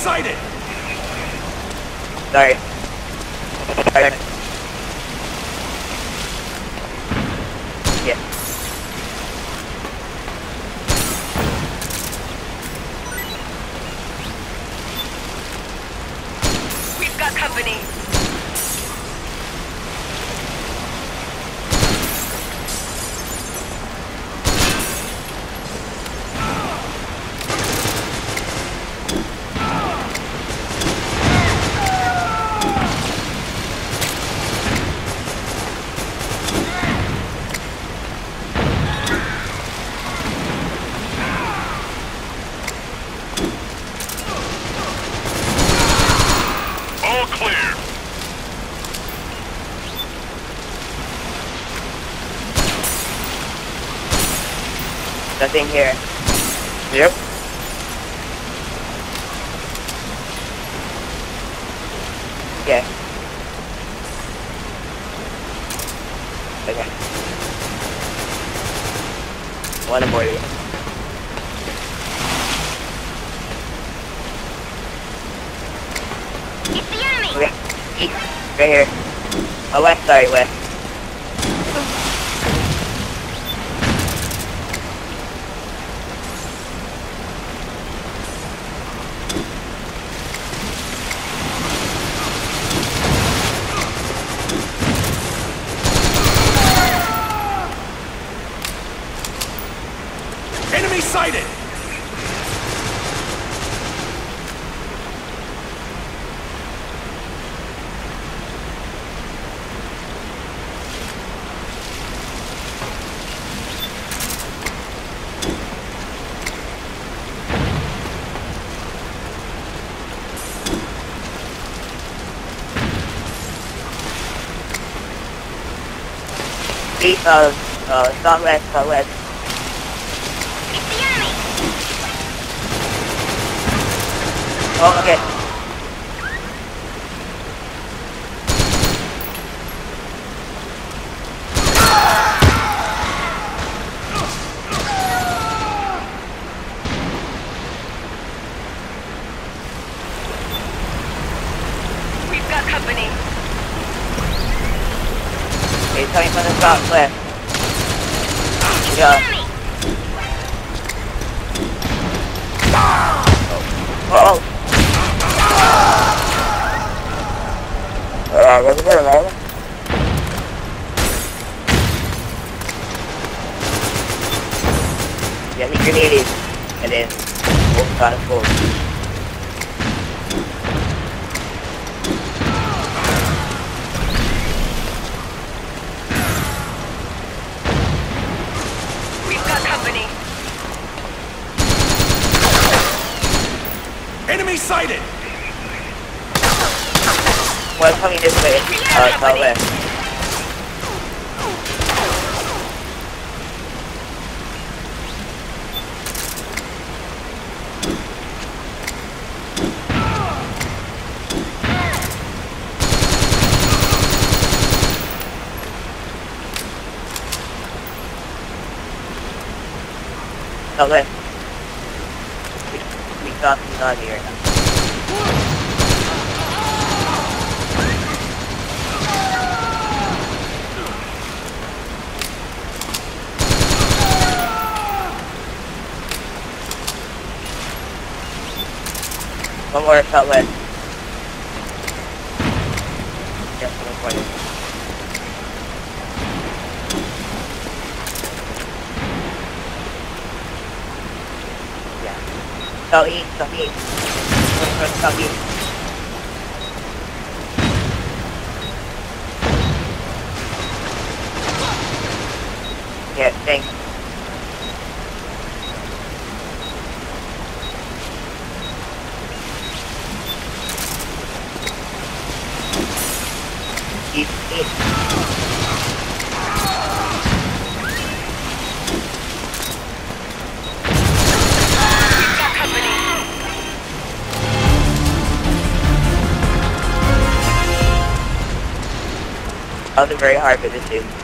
sighted! Sorry. Sorry. Yeah. We've got company. Nothing here. Yep. Okay. Okay. One more. It's the enemy. Okay. East. Right here. Oh, west. Sorry, west. Sighted! Southwest. Oh, okay. We've got company. He's coming from the southwest. Yeah. Yeah, he grenaded and then both got us both. We've got company. Enemy sighted! Well, coming this way, southwest. Okay. We got these out here. One more outlet. Just one more. Southeast. Southeast. Yeah, thanks. East. That was very hard for this dude.